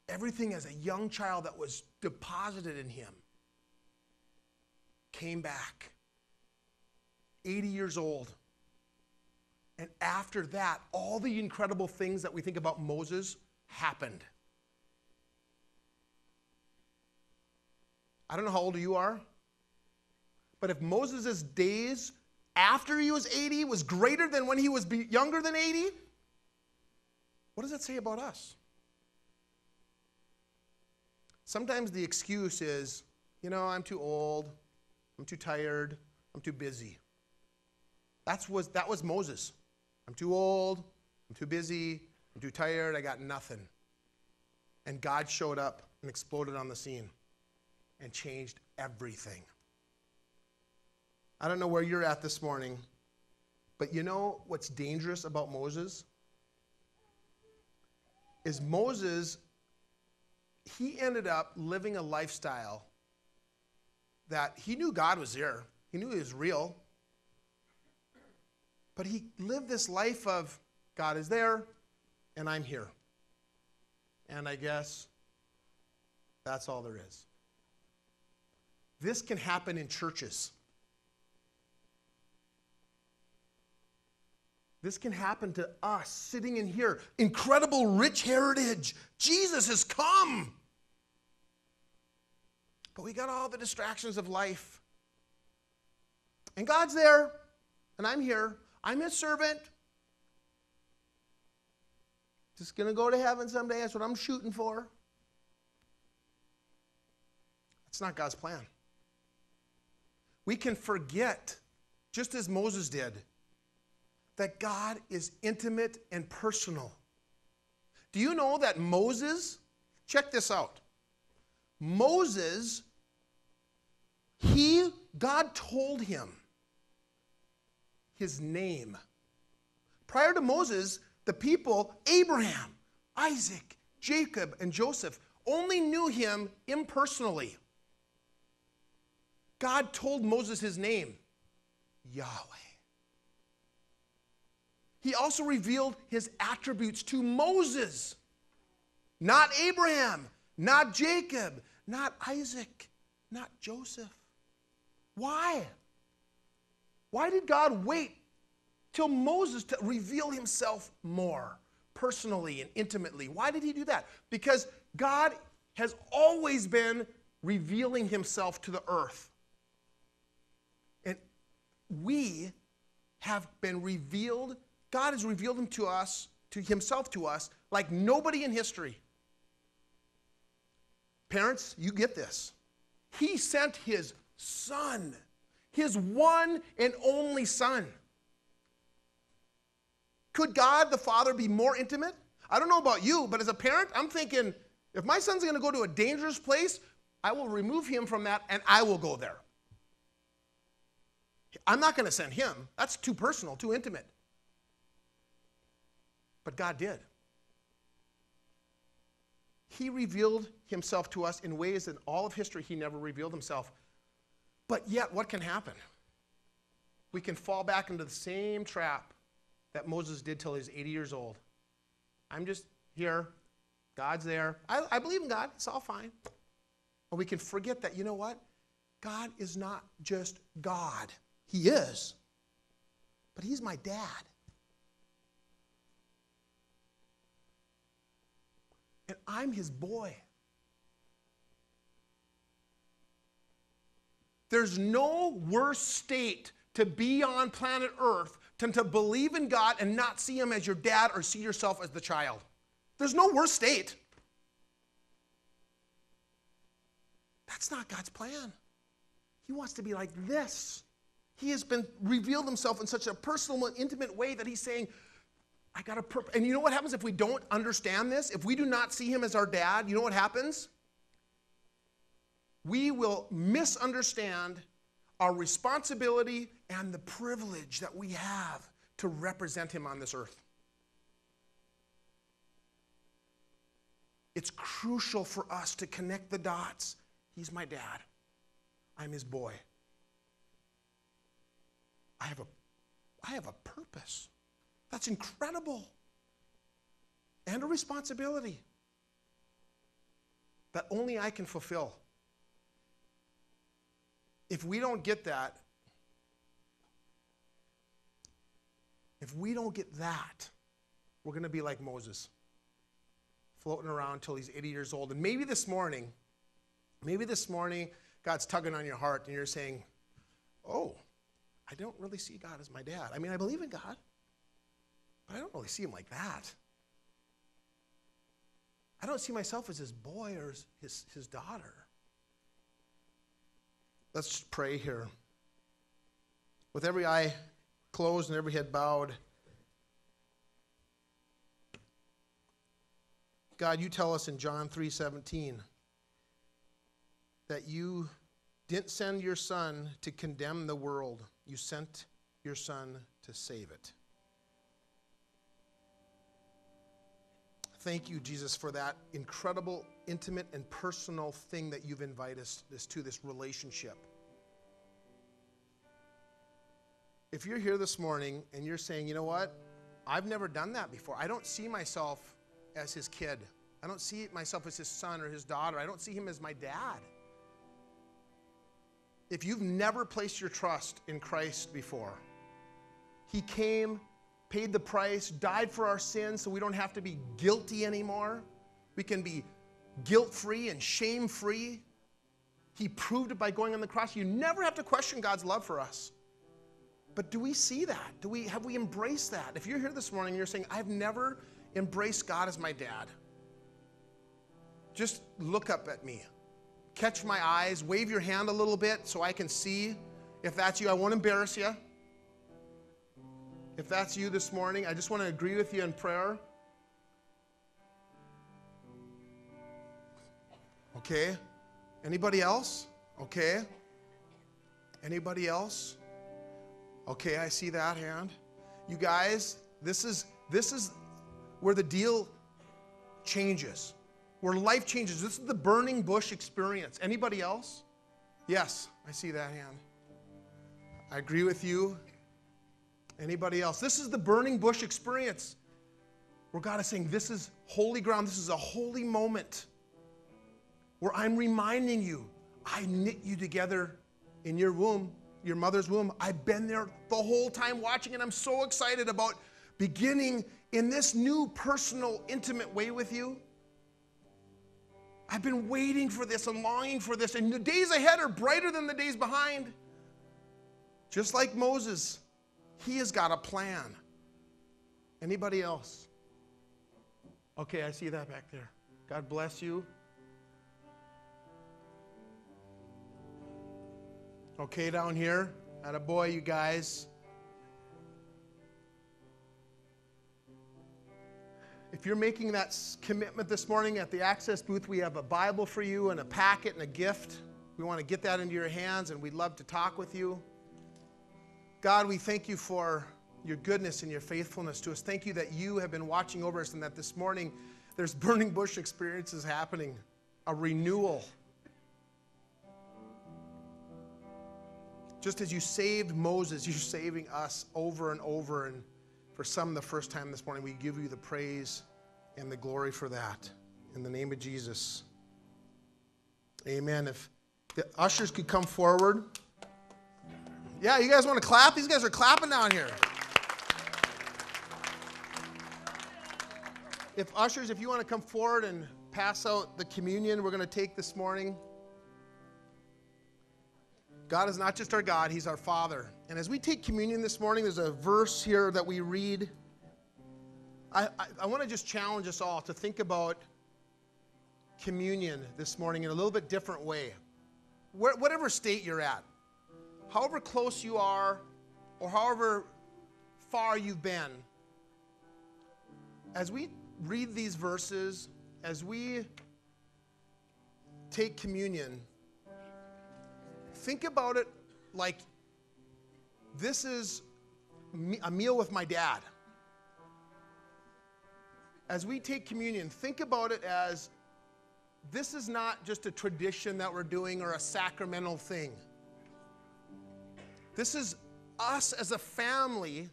Everything as a young child that was deposited in him came back. eighty years old. And after that, all the incredible things that we think about Moses happened. I don't know how old you are, but if Moses' days after he was eighty was greater than when he was younger than eighty, what does that say about us? Sometimes the excuse is, you know, I'm too old, I'm too tired, I'm too busy. That's was, that was Moses. I'm too old, I'm too busy, I'm too tired, I got nothing. And God showed up and exploded on the scene and changed everything. I don't know where you're at this morning, but you know what's dangerous about Moses? Is Moses, he ended up living a lifestyle that he knew God was there. He knew he was real. But he lived this life of God is there, and I'm here. And I guess that's all there is. This can happen in churches. This can happen to us sitting in here. Incredible rich heritage. Jesus has come. But we got all the distractions of life. And God's there, and I'm here. I'm his servant. Just going to go to heaven someday. That's what I'm shooting for. That's not God's plan. We can forget, just as Moses did, that God is intimate and personal. Do you know that Moses, check this out. Moses, he, God told him his name. Prior to Moses, the people, Abraham, Isaac, Jacob, and Joseph, only knew him impersonally. God told Moses his name, Yahweh. He also revealed his attributes to Moses, not Abraham, not Jacob, not Isaac, not Joseph. Why? Why did God wait till Moses to reveal himself more personally and intimately? Why did he do that? Because God has always been revealing himself to the earth. And we have been revealed. God has revealed him to us, to himself to us, like nobody in history. Parents, you get this. He sent his son. his one and only son. Could God the Father be more intimate? I don't know about you, but as a parent, I'm thinking, if my son's going to go to a dangerous place, I will remove him from that and I will go there. I'm not going to send him. That's too personal, too intimate. But God did. He revealed himself to us in ways in all of history he never revealed himself. But yet, what can happen? We can fall back into the same trap that Moses did till he's eighty years old. I'm just here. God's there. I, I believe in God. It's all fine. And we can forget that, you know what? God is not just God. He is. But he's my dad. And I'm his boy. There's no worse state to be on planet Earth than to believe in God and not see him as your dad or see yourself as the child. There's no worse state. That's not God's plan. He wants to be like this. He has been revealed himself in such a personal and intimate way that he's saying, I got a purpose. And you know what happens if we don't understand this? If we do not see him as our dad, you know what happens? We will misunderstand our responsibility and the privilege that we have to represent him on this earth. It's crucial for us to connect the dots. He's my dad. I'm his boy. I have a, I have a purpose. That's incredible. And a responsibility that only I can fulfill. If we don't get that, if we don't get that, we're going to be like Moses, floating around until he's eighty years old. And maybe this morning, maybe this morning, God's tugging on your heart and you're saying, oh, I don't really see God as my dad. I mean, I believe in God, but I don't really see him like that. I don't see myself as his boy or his, his daughter. Let's pray here. With every eye closed and every head bowed, God, you tell us in John three seventeen that you didn't send your son to condemn the world. You sent your son to save it. Thank you, Jesus, for that incredible, intimate, and personal thing that you've invited us this, to this relationship. If you're here this morning and you're saying, you know what? I've never done that before. I don't see myself as his kid. I don't see myself as his son or his daughter. I don't see him as my dad. If you've never placed your trust in Christ before, he came, paid the price, died for our sins so we don't have to be guilty anymore. We can be guilt-free and shame-free. He proved it by going on the cross. You never have to question God's love for us. But do we see that? Do we, have we embraced that? If you're here this morning and you're saying, I've never embraced God as my dad, just look up at me. Catch my eyes. Wave your hand a little bit so I can see. If that's you, I won't embarrass you. If that's you this morning, I just want to agree with you in prayer. Okay. Anybody else? Okay. Anybody else? Okay, I see that hand. You guys, this is this is where the deal changes, where life changes. This is the burning bush experience. Anybody else? Yes, I see that hand. I agree with you. Anybody else? This is the burning bush experience where God is saying, this is holy ground. This is a holy moment where I'm reminding you, I knit you together in your womb, your mother's womb. I've been there the whole time watching, and I'm so excited about beginning in this new personal, intimate way with you. I've been waiting for this and longing for this, and the days ahead are brighter than the days behind. Just like Moses, he has got a plan. Anybody else? Okay, I see that back there. God bless you. Okay, down here. Attaboy, you guys. If you're making that commitment this morning, at the access booth, we have a Bible for you and a packet and a gift. We want to get that into your hands, and we'd love to talk with you. God, we thank you for your goodness and your faithfulness to us. Thank you that you have been watching over us, and that this morning there's burning bush experiences happening, a renewal. Just as you saved Moses, you're saving us over and over, and for some, the first time this morning, we give you the praise and the glory for that. In the name of Jesus, amen. If the ushers could come forward. Yeah, you guys want to clap? These guys are clapping down here. If ushers, if you want to come forward and pass out the communion we're going to take this morning. God is not just our God, he's our Father. And as we take communion this morning, there's a verse here that we read. I, I, I want to just challenge us all to think about communion this morning in a little bit different way. Where, whatever state you're at, however close you are or however far you've been, as we read these verses, as we take communion, think about it like this is a meal with my dad. As we take communion, think about it as this is not just a tradition that we're doing or a sacramental thing. This is us as a family,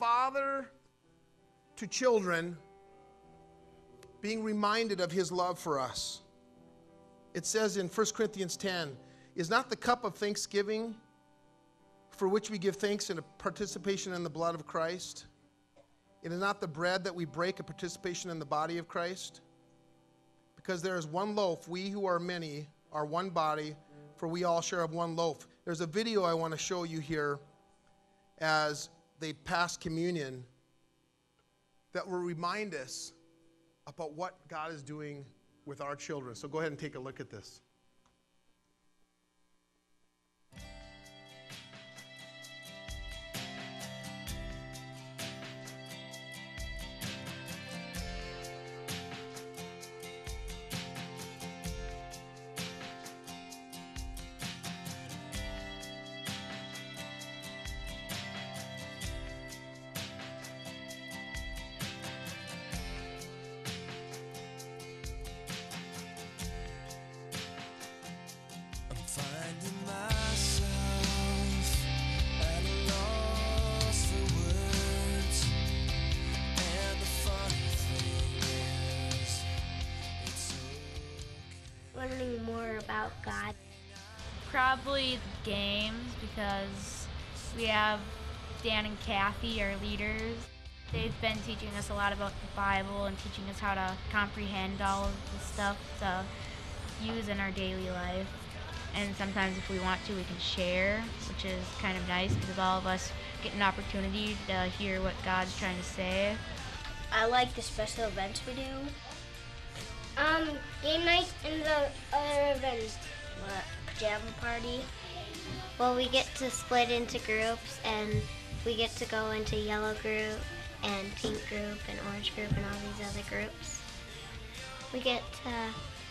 father to children, being reminded of his love for us. It says in First Corinthians ten, is not the cup of thanksgiving for which we give thanks in a participation in the blood of Christ? It is not the bread that we break a participation in the body of Christ? Because there is one loaf, we who are many are one body, for we all share of one loaf. There's a video I want to show you here as they pass communion that will remind us about what God is doing with our children. So go ahead and take a look at this. God. Probably games, because we have Dan and Kathy, our leaders. They've been teaching us a lot about the Bible and teaching us how to comprehend all of the stuff to use in our daily life. And sometimes if we want to, we can share, which is kind of nice because all of us get an opportunity to hear what God's trying to say. I like the special events we do. Um, game night and the other events. What? Pajama party. Well, we get to split into groups, and we get to go into yellow group and pink group and orange group and all these other groups. We get to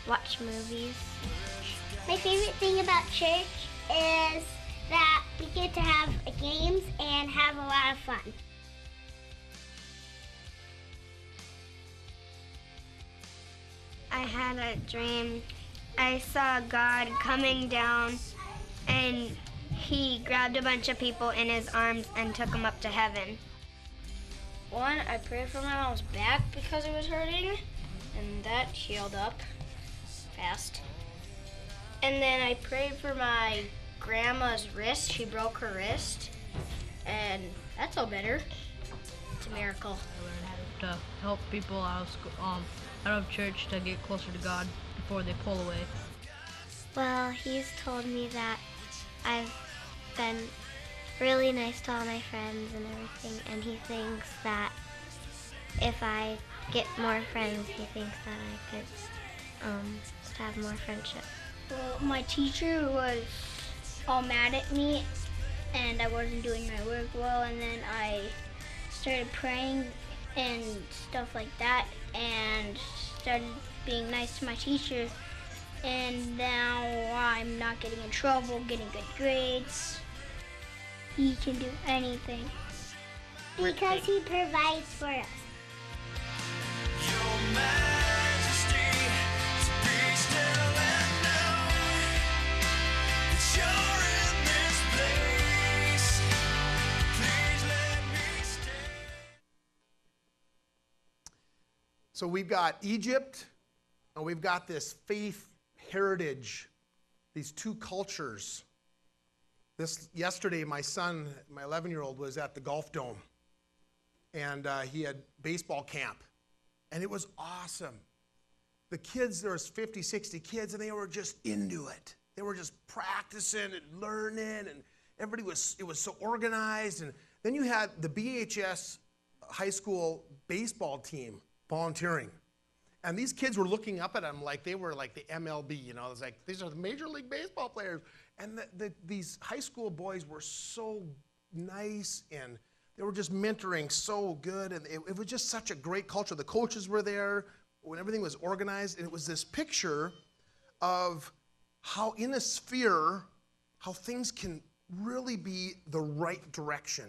watch movies. My favorite thing about church is that we get to have games and have a lot of fun. I had a dream. I saw God coming down, and he grabbed a bunch of people in his arms and took them up to heaven. One, I prayed for my mom's back because it was hurting, and that healed up fast. And then I prayed for my grandma's wrist. She broke her wrist, and that's all better. It's a miracle. I learned to help people out of school. Um, out of church to get closer to God before they pull away. Well, he's told me that I've been really nice to all my friends and everything, and he thinks that if I get more friends, he thinks that I could um, have more friendship. Well, my teacher was all mad at me and I wasn't doing my work well, and then I started praying and stuff like that, and started being nice to my teachers, and now I'm not getting in trouble, getting good grades. He can do anything. Because he provides for us. Your majesty, be still and know that you're in this place. Please let me stay. So we've got Egypt, and we've got this faith heritage, these two cultures. This yesterday, my son, my eleven-year-old, was at the Golf Dome, and uh, he had baseball camp, and it was awesome. The kids, there was fifty, sixty kids, and they were just into it. They were just practicing and learning, and everybody was, it was so organized. And then you had the B H S high school baseball team volunteering, and these kids were looking up at them like they were like the M L B, you know, it was like, these are the Major League Baseball players. And the, the, these high school boys were so nice, and they were just mentoring so good, and it, it was just such a great culture. The coaches were there when everything was organized, and it was this picture of how in a sphere, how things can really be the right direction.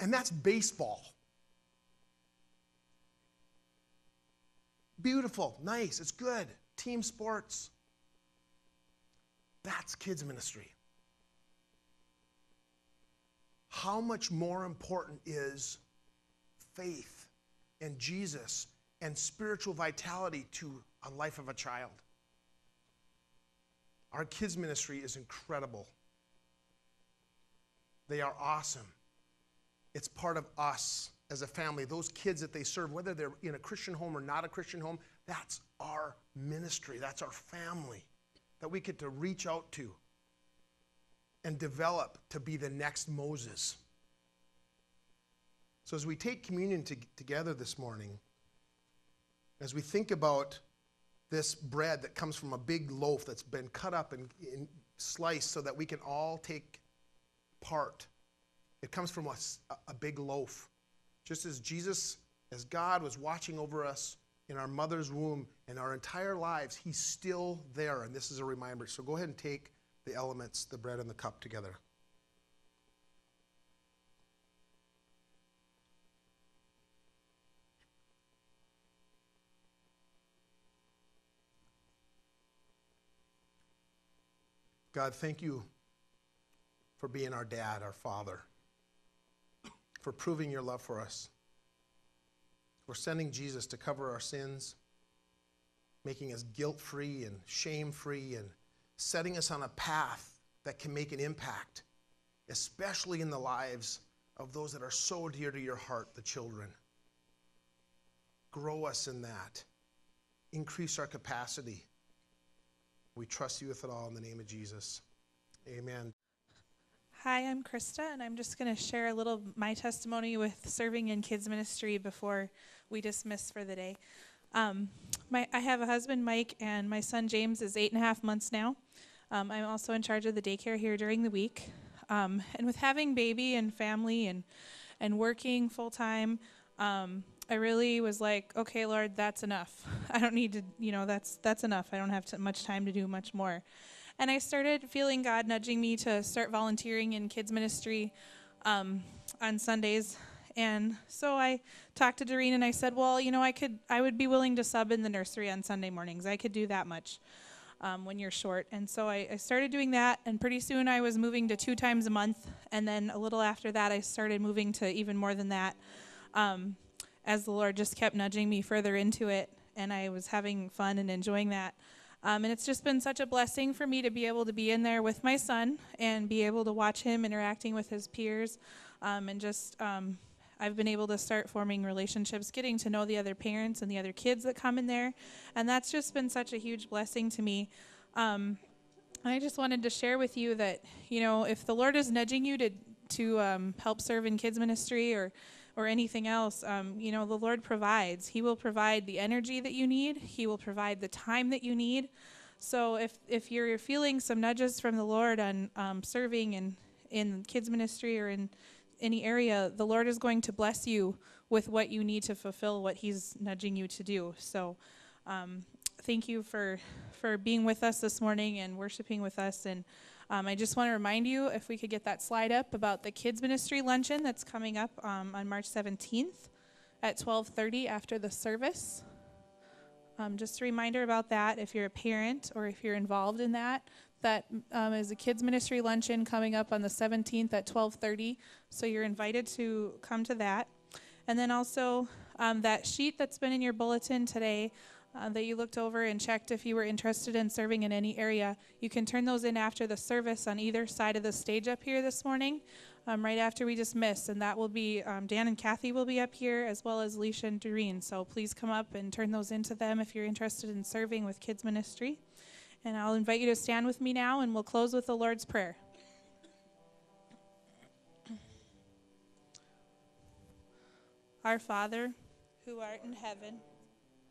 And that's baseball. Beautiful, nice, it's good, team sports. That's kids ministry. How much more important is faith and Jesus and spiritual vitality to a life of a child? Our kids ministry is incredible. They are awesome. It's part of us as a family. Those kids that they serve, whether they're in a Christian home or not a Christian home, that's our ministry, that's our family that we get to reach out to and develop to be the next Moses. So as we take communion to, together this morning, as we think about this bread that comes from a big loaf that's been cut up and, and sliced so that we can all take part, it comes from a, a big loaf. Just as Jesus, as God was watching over us in our mother's womb, in our entire lives, he's still there, and this is a reminder. So go ahead and take the elements, the bread and the cup together. God, thank you for being our dad, our father, for proving your love for us, for sending Jesus to cover our sins, making us guilt-free and shame-free, and setting us on a path that can make an impact, especially in the lives of those that are so dear to your heart, the children. Grow us in that. Increase our capacity. We trust you with it all in the name of Jesus. Amen. Hi, I'm Krista, and I'm just going to share a little of my testimony with serving in kids ministry before we dismiss for the day. Um, my, I have a husband, Mike, and my son, James, is eight and a half months now. Um, I'm also in charge of the daycare here during the week. Um, and with having baby and family and, and working full-time, um, I really was like, okay, Lord, that's enough. I don't need to, you know, that's, that's enough. I don't have to, much time to do much more. And I started feeling God nudging me to start volunteering in kids ministry um, on Sundays. And so I talked to Doreen and I said, well, you know, I could, I would be willing to sub in the nursery on Sunday mornings. I could do that much um, when you're short. And so I, I started doing that, and pretty soon I was moving to two times a month. And then a little after that, I started moving to even more than that um, as the Lord just kept nudging me further into it. And I was having fun and enjoying that. Um, and it's just been such a blessing for me to be able to be in there with my son and be able to watch him interacting with his peers um, and just um, I've been able to start forming relationships, getting to know the other parents and the other kids that come in there. And that's just been such a huge blessing to me. Um, I just wanted to share with you that, you know, if the Lord is nudging you to, to um, help serve in kids ministry or, or anything else, um, you know, the Lord provides. He will provide the energy that you need. He will provide the time that you need. So if if you're feeling some nudges from the Lord on um, serving in, in kids ministry or in any area, the Lord is going to bless you with what you need to fulfill what he's nudging you to do. So um, thank you for, for being with us this morning and worshiping with us. And um, I just want to remind you, if we could get that slide up, about the kids ministry luncheon that's coming up um, on March seventeenth at twelve thirty after the service. Um, just a reminder about that, if you're a parent or if you're involved in that, that um, is a kids ministry luncheon coming up on the seventeenth at twelve thirty, so you're invited to come to that. And then also um, that sheet that's been in your bulletin today uh, that you looked over and checked if you were interested in serving in any area, you can turn those in after the service on either side of the stage up here this morning, um, right after we dismiss, and that will be, um, Dan and Kathy will be up here, as well as Leisha and Doreen, so please come up and turn those in to them if you're interested in serving with kids ministry. And I'll invite you to stand with me now, and we'll close with the Lord's Prayer. Our Father, who art in heaven,